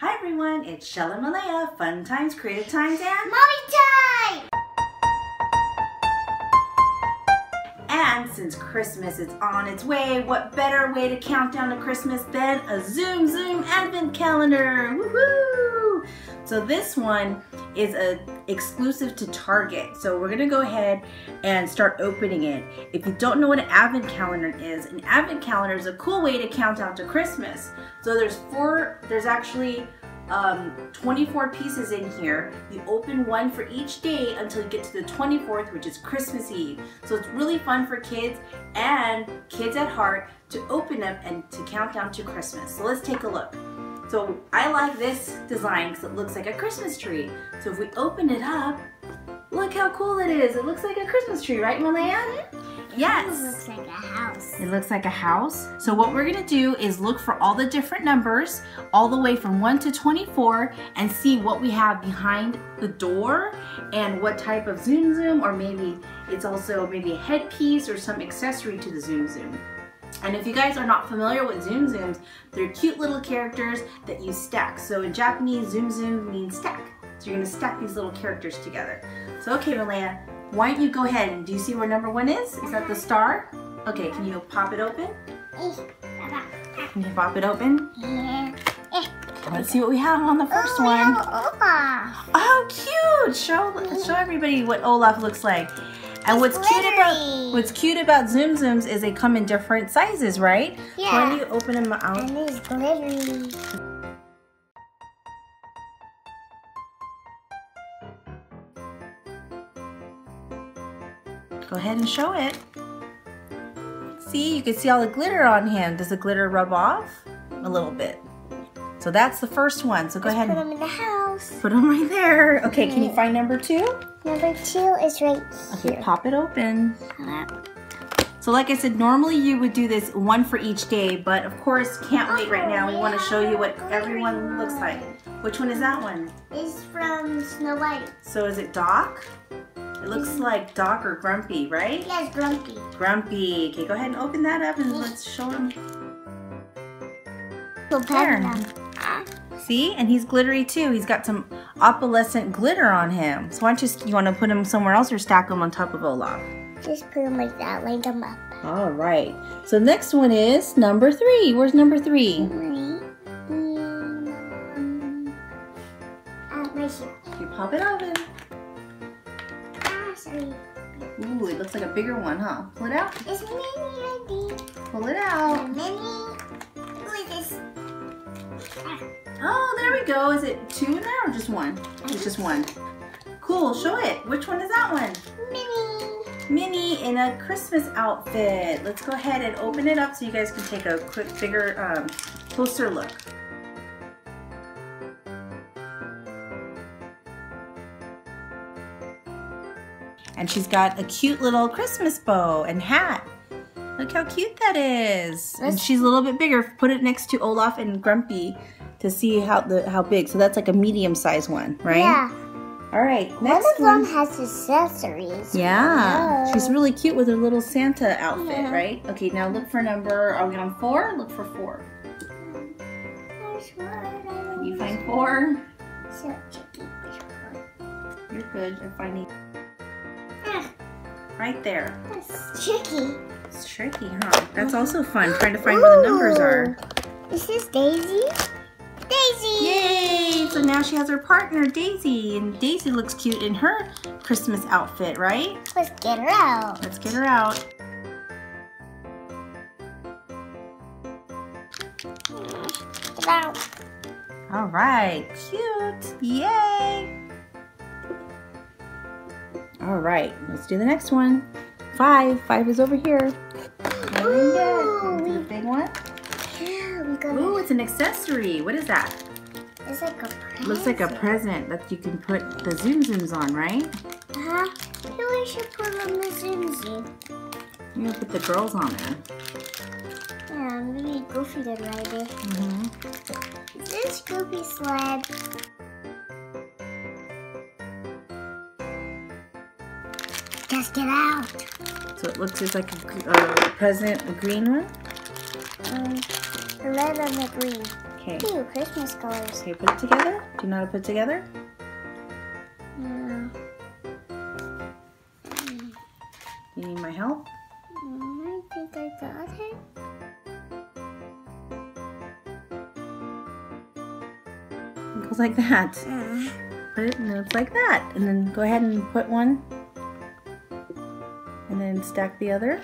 Hi everyone, it's Chelle and Malaya. Fun times, creative times, and mommy time! And since Christmas is on its way, what better way to count down to Christmas than a Zoom Advent Calendar! Woohoo! So this one is a exclusive to Target. So we're gonna go ahead and start opening it. If you don't know what an Advent Calendar is, an Advent Calendar is a cool way to count down to Christmas. So there's actually 24 pieces in here. You open one for each day until you get to the 24th, which is Christmas Eve. So it's really fun for kids and kids at heart to open them and to count down to Christmas. So let's take a look. So I like this design because it looks like a Christmas tree. So if we open it up, look how cool it is. It looks like a Christmas tree, right, Malaya? Yes. It looks like a house. It looks like a house. So what we're gonna do is look for all the different numbers, all the way from 1 to 24, and see what we have behind the door and what type of Tsum Tsum, or maybe it's also maybe a headpiece or some accessory to the Tsum Tsum. And if you guys are not familiar with Tsum Tsums, they're cute little characters that you stack. So in Japanese, Tsum Tsum means stack. So you're gonna stack these little characters together. So okay, Malaya, why don't you go ahead and do you see where number one is? Is that the star? Okay, can you pop it open? Can you pop it open? Yeah. Let's see what we have on the first one. Olaf. Oh, cute! Show everybody what Olaf looks like. And what's cute about Tsum Tsums is they come in different sizes, right? Yeah. Why don't you open them out? And it's glittery. Go ahead and show it. See, you can see all the glitter on him. Does the glitter rub off? A little bit. So that's the first one. So go ahead and put them in the house. Put them right there. Okay, can you find number two? Number two is right here. Okay, pop it open. So like I said, normally you would do this one for each day, but of course, can't wait right now. We want to show you what everyone looks like. Which one is that one? It's from Snow White. So is it Doc? It looks like Doc or Grumpy, right? Yes, Grumpy. Grumpy. Okay, go ahead and open that up and let's show him. See? And he's glittery too. He's got some opalescent glitter on him. So why don't you want to put him somewhere else or stack him on top of Olaf? Just put him like that, line them up. All right. So next one is number three. Where's number three? My shoe. You pop it open. Ooh, it looks like a bigger one, huh? Pull it out. It's Minnie, I think. Pull it out. Minnie. Who is this? Oh, there we go. Is it two in there or just one? It's just one. Cool, show it. Which one is that one? Minnie. Minnie in a Christmas outfit. Let's go ahead and open it up so you guys can take a quick, bigger, closer look. And she's got a cute little Christmas bow and hat. Look how cute that is. And she's a little bit bigger. Put it next to Olaf and Grumpy to see how big. So that's like a medium-sized one, right? Yeah. All right, next one. One of them has accessories. Yeah. She's really cute with her little Santa outfit, right? Okay, now look for number, are we on four? Look for four. You find four? You're good, you're finding. Right there. That's tricky. It's tricky, huh? That's also fun, trying to find where the numbers are. Is this Daisy? Daisy! Yay! So now she has her partner, Daisy. And Daisy looks cute in her Christmas outfit, right? Let's get her out. Let's get her out. Get out. All right. Cute. Yay! All right, let's do the next one. Five. Five is over here. Ooh, is it a big one? Yeah, we got. Ooh, it's an accessory. What is that? It's like a present. Looks like a present that you can put the Tsum Tsums on, right? Uh-huh. I feel we should put on the Tsum Tsum. I'm going to put the girls on there. Yeah, maybe Goofy did ride it. Mm-hmm. Is this Goofy's sled? Let's get out. So it looks just like a present, a green one? A red and a green. Okay. Ooh, Christmas colors. Okay, put it together. Do you know how to put it together? No. You need my help? I think I got it. It goes like that. Put it in notes like that. And then go ahead and put one. And then stack the other.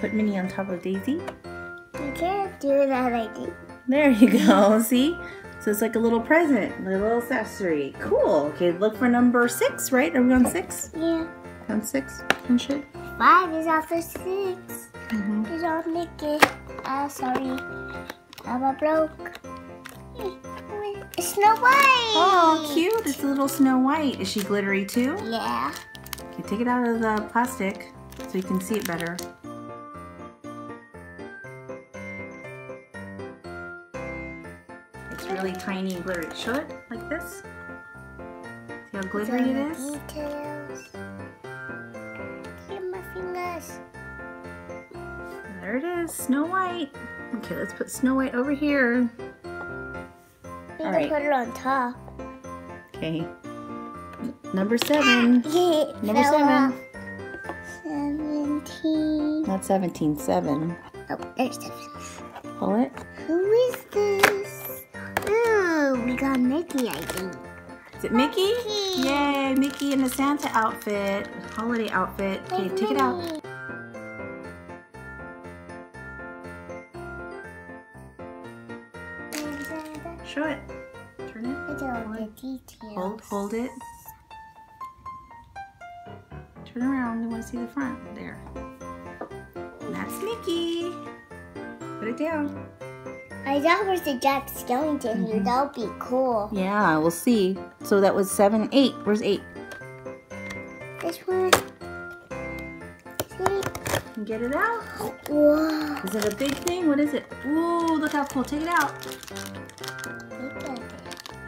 Put Minnie on top of Daisy. You can't do that, I think. There you go, see? So it's like a little present, a little accessory. Cool. Okay, look for number 6, right? Are we on 6? Yeah. On 6 and shit? 5 is after 6. It's on Mickey. Sorry. I'm broke. Snow White. Oh, cute. It's a little Snow White. Is she glittery too? Yeah. Okay, take it out of the plastic so you can see it better. It's really tiny and glittery. Show it like this. See how glittery it is? Details. Look at my fingers. There it is, Snow White. Okay, let's put Snow White over here. You can put it on top. Okay. Number 7. Number 7. 17. Not 17, 7. Oh, there's 7. Pull it. Who is this? Ooh, we got Mickey, I think. Is it Mickey? Mickey. Yay, Mickey in a Santa outfit. Holiday outfit. Okay, take it out. Show it. Turn it. Hold it. Turn around. You want to see the front. There. And that's Mickey. Put it down. I thought it was the Jack Skellington here. That would be cool. Yeah, we'll see. So that was 7, 8. Where's 8? This one. See? Get it out. Whoa. Is it a big thing? What is it? Whoa, look how cool. Take it out.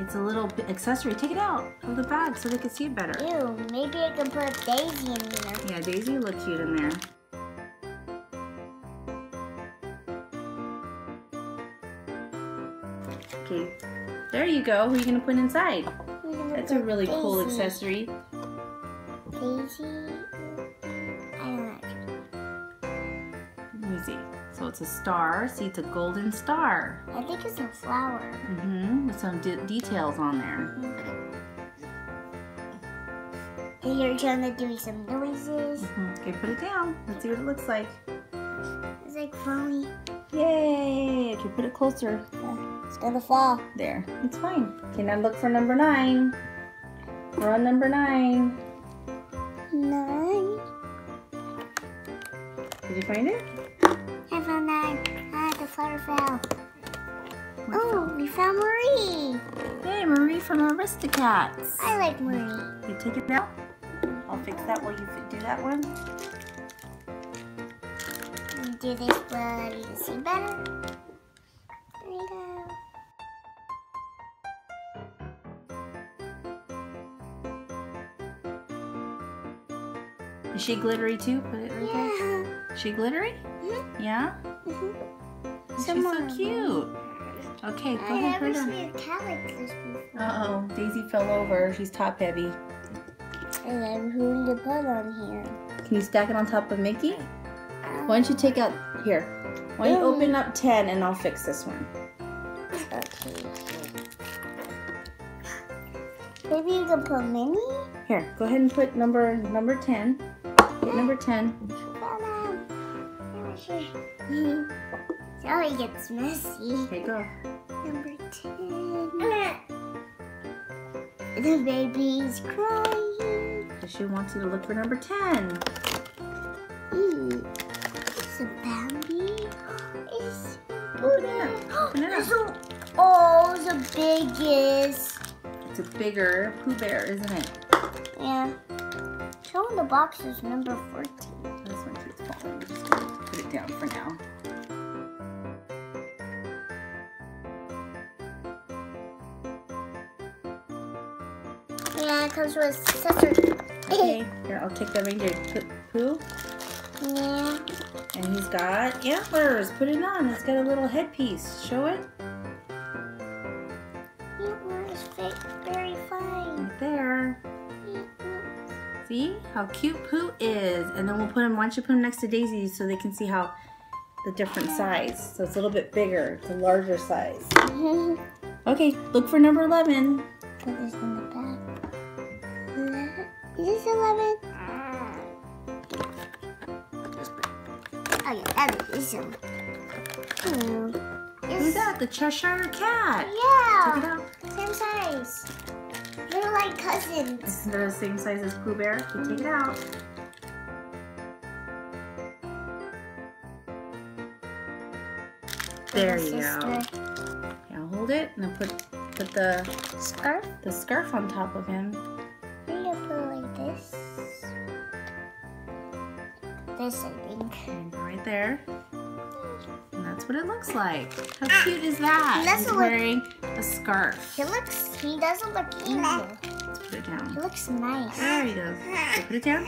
It's a little accessory. Take it out of the bag so they can see it better. Ew, maybe I can put Daisy in there. Yeah, Daisy look cute in there. Okay, there you go. Who are you going to put inside? That's a really cool accessory. Daisy? I don't like it. Let me see. So it's a star. See, it's a golden star. I think it's a flower. With some details on there. And you're trying to do some noises. Okay, put it down. Let's see what it looks like. It's like falling. Yay! Okay, put it closer. It's gonna fall. There. It's fine. Okay, now look for number 9. We're on number 9. 9. Did you find it? I found 9. Ah, the flower fell. Oh, we found Marie. Hey, Marie from Aristocats. I like Marie. You take it out. I'll fix that while you do that one. Do this while you can see better. There you go. Is she glittery too? Put it right there. Is she glittery? Yeah? She's so cute. Okay, go ahead. I never see a cat like this before. Uh-oh, Daisy fell over. She's top heavy. And then who to put on here? Can you stack it on top of Mickey? Why don't you take out... Here. Why don't you open up 10 and I'll fix this one. Okay. Maybe you can put Minnie? Here, go ahead and put number 10. Put number 10. Sorry, it gets messy. Okay, go. Number 10. The baby's crying. She wants you to look for number 10. Ooh, it's a Bambi. It's Pluto. Oh, the biggest. It's a bigger Pooh Bear, isn't it? Yeah. Show in the box is number 14. This one keeps falling. We're just going to put it down for now. Yeah, it comes with accessories. Okay, here, I'll take the reindeer Pooh. Yeah. And he's got antlers. Put it on. It's got a little headpiece. Show it. see how cute Pooh is. And then we'll put him, why don't you put him next to Daisy so they can see how the different size. So it's a little bit bigger, it's a larger size. Okay, look for number 11. Put this in the back. Is this 11? Okay, that is this one. Look at that, the Cheshire cat. Yeah. Check it out. Same size. They're like cousins. They're the same size as Pooh Bear. You take it out. There you go. Now hold it and then put the scarf. The scarf on top of him. I'm gonna put it like this. This, I think. And right there. And that's what it looks like. How cute is that? He's wearing a scarf. He doesn't look evil. Let's put it down. He looks nice. There he goes. So put it down.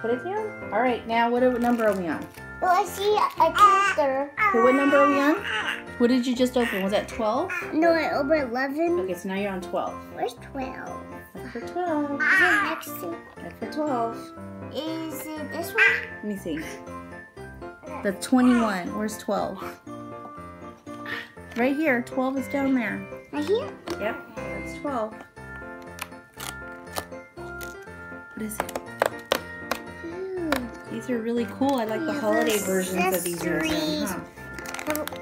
Put it down. All right, now what number are we on? Well, I see a counter. Okay, what number are we on? What did you just open? Was that 12? No, I opened 11. Okay, so now you're on 12. Where's 12? Look for 12. Is it next to? Look for 12. Is it this one? Let me see. That's 21. Where's 12? Right here. 12 is down there. Right here? Yep. That's 12. What is it? These are really cool. I like the holiday versions of these. Huh?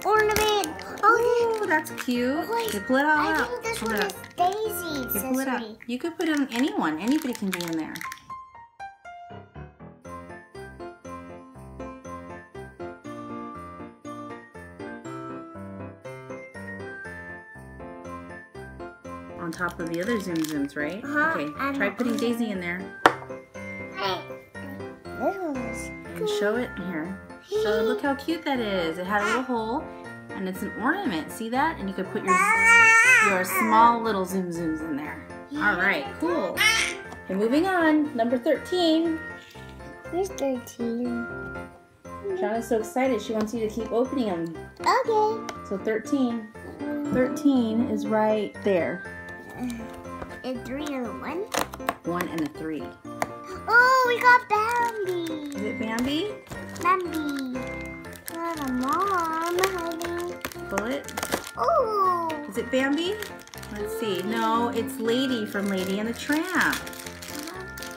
Ornament. Oh, ooh, that's cute. Wait, you pull it all out. I think this one is Daisy. You pull it up. You could put in anyone. Anybody can be in there. On top of the other Tsum Tsums, right? Okay. Try putting Daisy in there. Show it here. So look how cute that is. It had a little hole and it's an ornament. See that? And you could put your small little Tsum Tsums in there. Alright, cool. And moving on, number 13. Where's 13? Shauna's so excited she wants you to keep opening them. Okay. So 13. 13 is right there. A 3 and a 1? 1 and a 3. Oh, we got Bambi. Is it Bambi? Bambi. Got a mom hiding. Bullet. Oh. Is it Bambi? Let's see. No, it's Lady from Lady and the Tramp.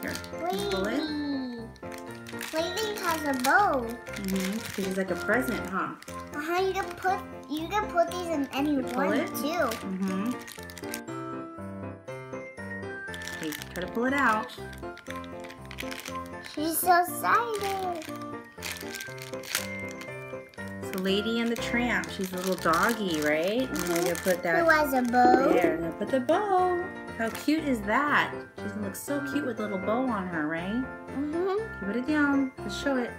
Here. Lady. Bullet. Lady has a bow. Mm-hmm. It's like a present, huh? Uh-huh. You can put these in any one too. Mm-hmm. Okay, try to pull it out. She's so excited. So Lady and the Tramp. She's a little doggy, right? And then you put that. Who has a bow? There, and then put the bow. How cute is that? She looks so cute with a little bow on her, right? Mm-hmm. Put it down. Let's show it.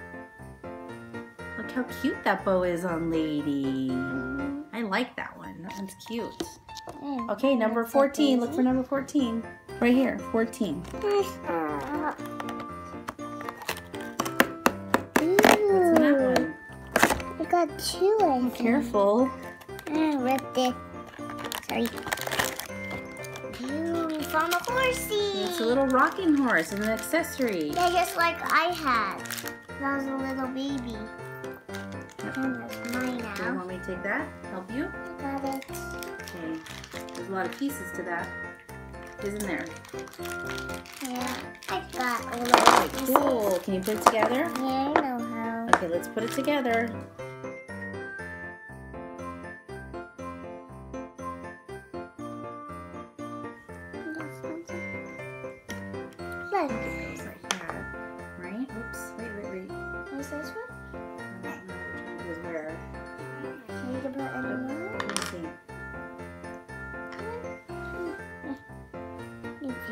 Look how cute that bow is on Lady. I like that one. That one's cute. Okay, number 14. Look for number 14. Right here, 14. Got two, I think. Careful. I ripped it. Sorry. We found a horsey. It's a little rocking horse and an accessory. Yeah, just like I had when I was a little baby. Yep. And that's mine now. Do you want me to take that? Help you? I got it. Okay. There's a lot of pieces to that, isn't there? Yeah. I got a little pieces. Cool. Can you put it together? Yeah, I know how. Okay, let's put it together.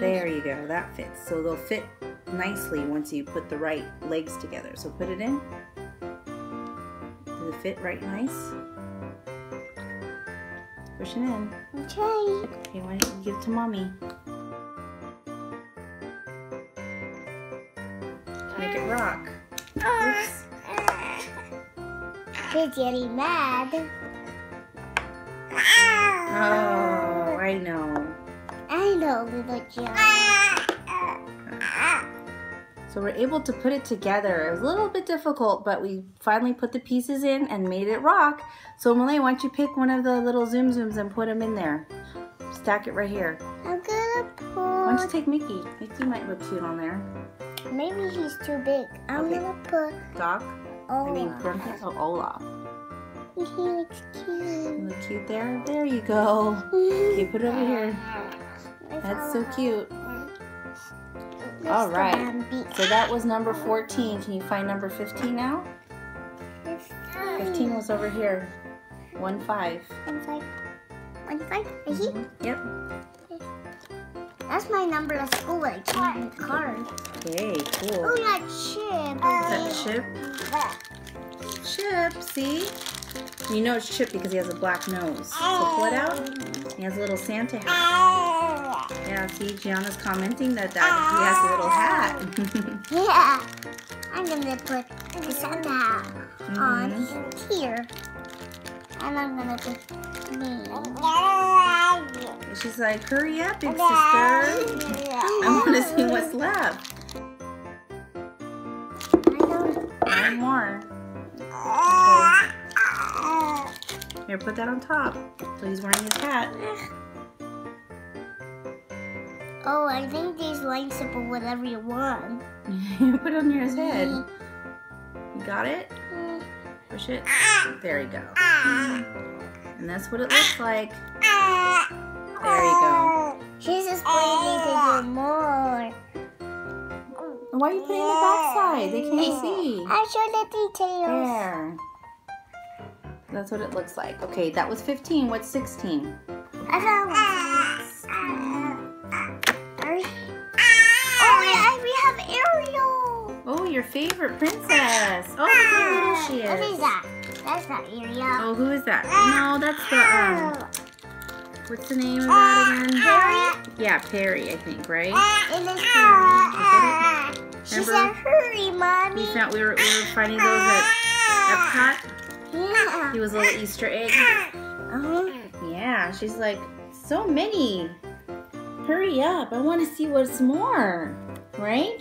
There you go, that fits. So they'll fit nicely once you put the right legs together. So put it in. Does it fit right nice? Push it in. Okay. Okay, why don't you give it to Mommy? Make it rock. Oops. Did Daddy mad? Oh, I know. I know, little Joe. So we're able to put it together. It was a little bit difficult, but we finally put the pieces in and made it rock. So Malaya, why don't you pick one of the little Zoom Zooms and put them in there? Stack it right here. I'm gonna put... Why don't you take Mickey? Mickey might look cute on there. Maybe he's too big. I'm gonna put... Doc? Olaf. I mean, Grumpy. Oh, Olaf. He looks cute. You look cute there? There you go. Okay, put it over here. That's so cute. All right, so that was number 14. Can you find number 15 now? 15 was over here. 1 5. 1 5. 1 5. Mm-hmm. Yep. That's my number at school. I changed the card. Okay, cool. Oh, yeah, Chip. Is that Chip? Chip. See? You know it's Chip because he has a black nose. So pull it out. He has a little Santa hat. Yeah, see, Gianna's commenting that he has a little hat. Yeah, I'm gonna put the Santa hat on here, and I'm gonna put me. She's like, hurry up, big sister. I want to see what's left. One more. Okay. Here, put that on top. So he's wearing his hat. Oh, I think these lights up with whatever you want. You put it on your head. You got it? Push it. There you go. And that's what it looks like. There you go. She's just waiting to do more. Why are you putting the back side? They can't see. I showed the details. There. That's what it looks like. Okay, that was 15. What's 16? I found one. Your favorite princess. Oh, look how little she is. What is that? That's not Ariel. Oh, who is that? No, that's the, what's the name of that again? Perry? Yeah, Perry, I think, right? It is Perry. It? She said, hurry, Mommy. We were finding those at Epcot. Yeah. He was a little Easter egg. Yeah, she's like, so many. Hurry up. I want to see what's more. Right?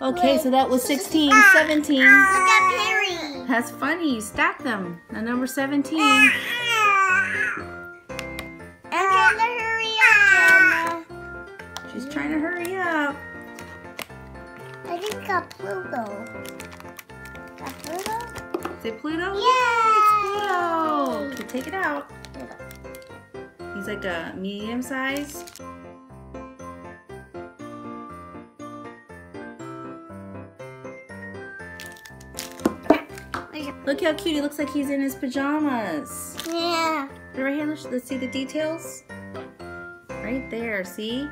Okay, so that was 16, 17. Look at Perry. That's funny. You stacked them. Now number 17. I'm trying to hurry up, Jenna. She's trying to hurry up. I think got Pluto. Got Pluto? Is it Pluto? Yeah, it's Pluto. Okay, take it out. He's like a medium size. Look how cute he looks, like he's in his pajamas. Yeah. Right here, let's see the details. Right there, see?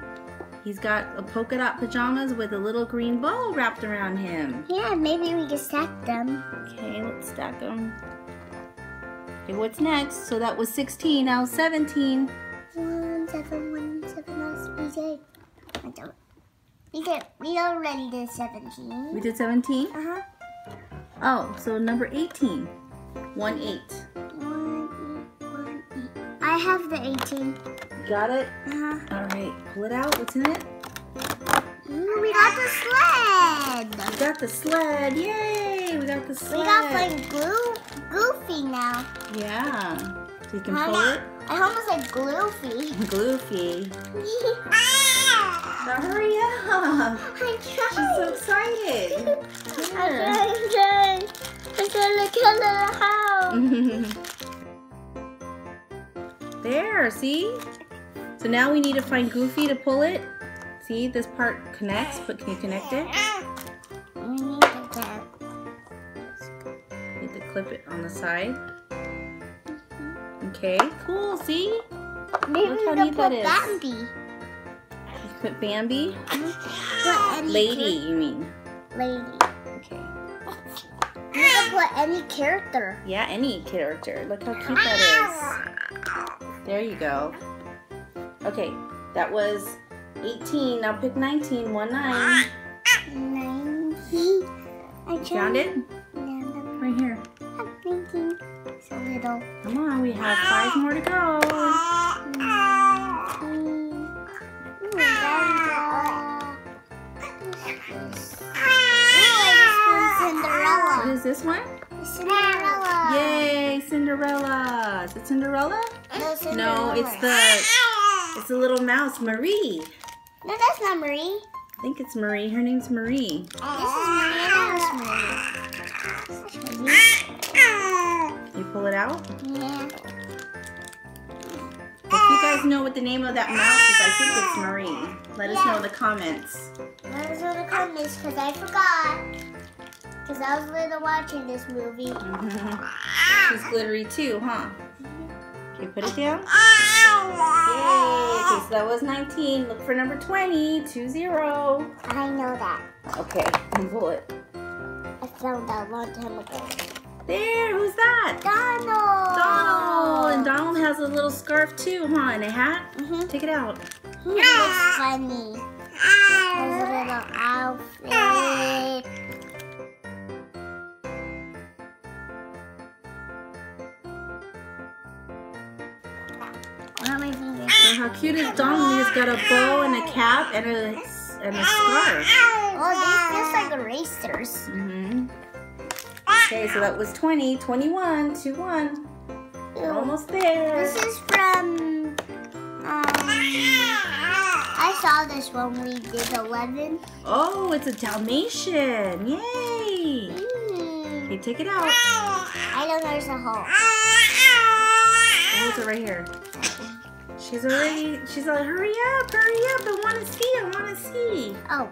He's got a polka dot pajamas with a little green bow wrapped around him. Yeah, maybe we can stack them. Okay, let's stack them. Okay, what's next? So that was 16, now 17. 1, 7, 1, 7, 8. We already did 17. We did 17? Uh-huh. Oh, so number 18. 1 8. 1 8. I have the 18. You got it? Uh-huh. All right, pull it out. What's in it? Ooh, we got the sled. We got the sled. Yay, we got the sled. We got like Goofy now. Yeah. So you can pull it. I almost said Gloofy. Gloofy. So hurry up. I'm trying. She's so excited. I'm trying. I'm trying to kill the house. There, see? So now we need to find Goofy to pull it. See, this part connects, but can you connect it? We need to clip it on the side. Okay, cool, see? Maybe look how neat that is. Bambi. Put Bambi? Lady, you mean? Lady. Okay. You can put any character. Yeah, any character. Look how cute that is. There you go. Okay, that was 18. Now pick 19. 1 9. 19. I found it? Right here. I'm thinking it's a little. Come on, we have 5 more to go. Ooh, this one? Cinderella. Yay, Cinderella. Is it Cinderella? No, Cinderella. No, it's the little mouse, Marie. No, that's not Marie. I think it's Marie. Her name's Marie. This is Marie. You pull it out? Yeah. If you guys know what the name of that mouse is, I think it's Marie. Let us know in the comments. Let us know in the comments, because I forgot. Because I was little watching this movie. She's glittery too, huh? Okay, put it down. Yay! Okay, so that was 19. Look for number 20. 20. I know that. Okay, pull it. I found that a long time ago. There, who's that? Donald! And Donald has a little scarf too, huh? And a hat? Mm-hmm. Take it out. He looks funny. His little outfit. And how cute is Donald? He's got a bow and a cap and a scarf. Oh, they feel like erasers. Mm-hmm. Okay, so that was 20, 21, 21. We're almost there. This is from, I saw this when we did 11. Oh, it's a Dalmatian. Yay. Okay, take it out. I know there's a hole. Holes are right here. She's like, hurry up, I want to see, I want to see. Oh.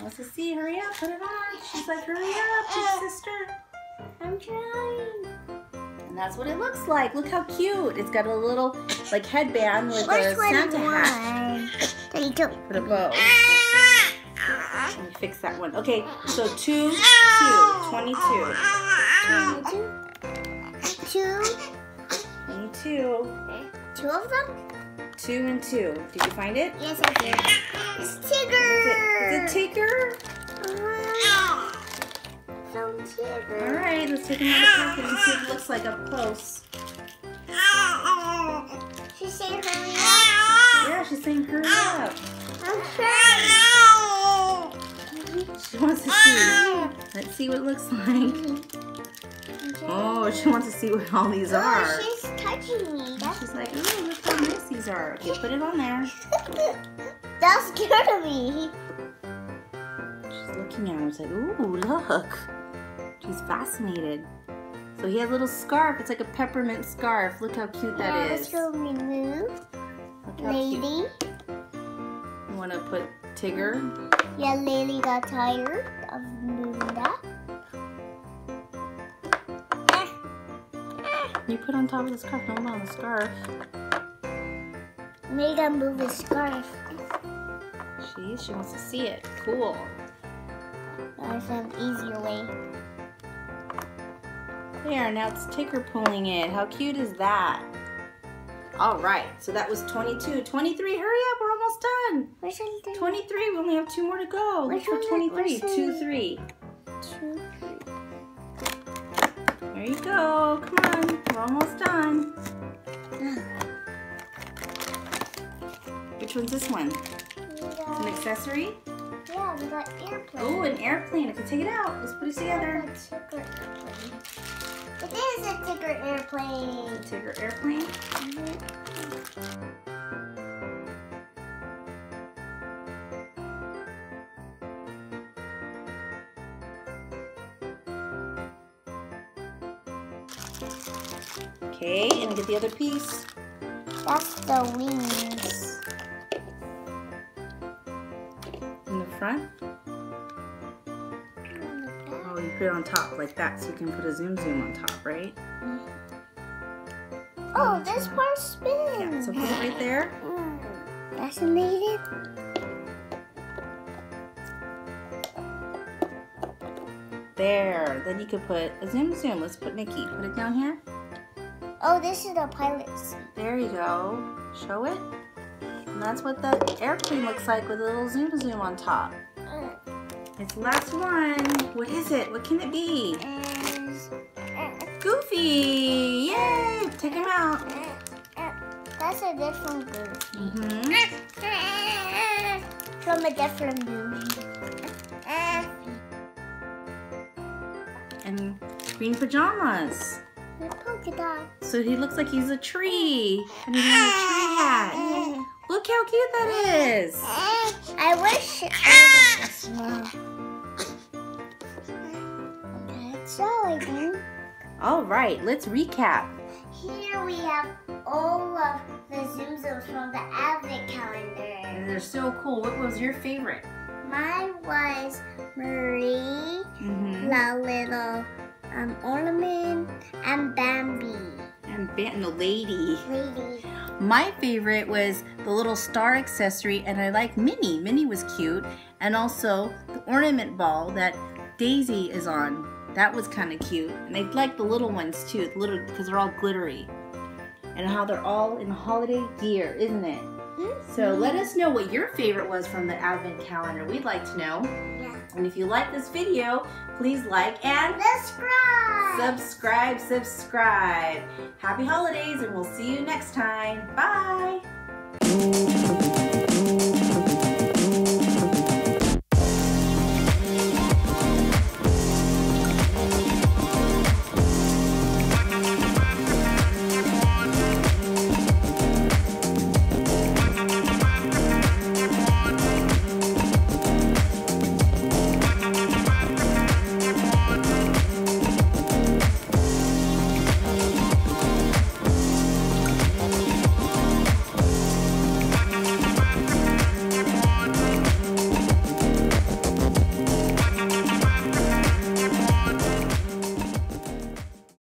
Wants to see, hurry up, put it on. She's like, hurry up, big sister. I'm trying. And that's what it looks like. Look how cute. It's got a little, like, headband with a Santa hat. There you go. Put a bow. Let me fix that one. Okay, so 22. Two of them? 2 and 2. Did you find it? Yes, I did. It's Tigger. Is it Tigger? From Tigger. All right, let's take another packet and see what it looks like up close. She's saying hurry up. Yeah, she's saying hurry up. I'm trying. She wants to see. Let's see what it looks like. Oh, she wants to see what all these are. Oh, she's touching me. She's like, ooh, look how nice these are. Okay, put it on there. That scared me. She's looking at her. She's like, ooh, look. She's fascinated. So he has a little scarf. It's like a peppermint scarf. Look how cute that is. Let's go remove. Lady. You want to put Tigger? Yeah, Lady got tired of moving that. You put on top of the scarf, don't put on the scarf. Make them move the scarf. She wants to see it. Cool. That's an easier way. There, now it's Tigger pulling it. How cute is that? All right, so that was 22. 23, hurry up, we're almost done. Where's 23, we only have 2 more to go. Look for 23. 2, 3. 2, 3. There you go. Come on. We're almost done. Which one's this one? Yeah. An accessory? Yeah, we got airplane. Oh, an airplane. I can take it out. Let's put it together. It is a Tigger airplane. A Tigger airplane? Mm-hmm. Okay, and get the other piece. That's the wings. In the front? Oh, you put it on top like that, so you can put a zoom zoom on top, right? Oh, this part spins. Yeah, so put it right there. Fascinated. There. Then you could put a zoom zoom. Let's put Mickey. Put it down here. Oh, this is the pilot seat. There you go. Show it. And that's what the airplane looks like with a little zoom zoom on top. It's the last one. What is it? What can it be? Goofy! Yay! Take him out. that's a different Goofy. Mm-hmm. From a different Goofy. And green pajamas. So he looks like he's a tree. And he's in a tree hat. Yeah. Look how cute that is. I wish it was small. That's all again. All right, let's recap. Here we have all of the Zoozos from the Advent Calendar. And they're so cool. What was your favorite? Mine was Marie, the little ornament, and Bambi. And the lady. My favorite was the little star accessory, and I like Minnie. Minnie was cute. And also the ornament ball that Daisy is on. That was kind of cute. And I like the little ones too, because they're all glittery. And how they're all in holiday gear, isn't it? Mm-hmm. So let us know what your favorite was from the Advent Calendar. We'd like to know. Yeah. And if you like this video, please like and subscribe. Happy holidays, and we'll see you next time. Bye.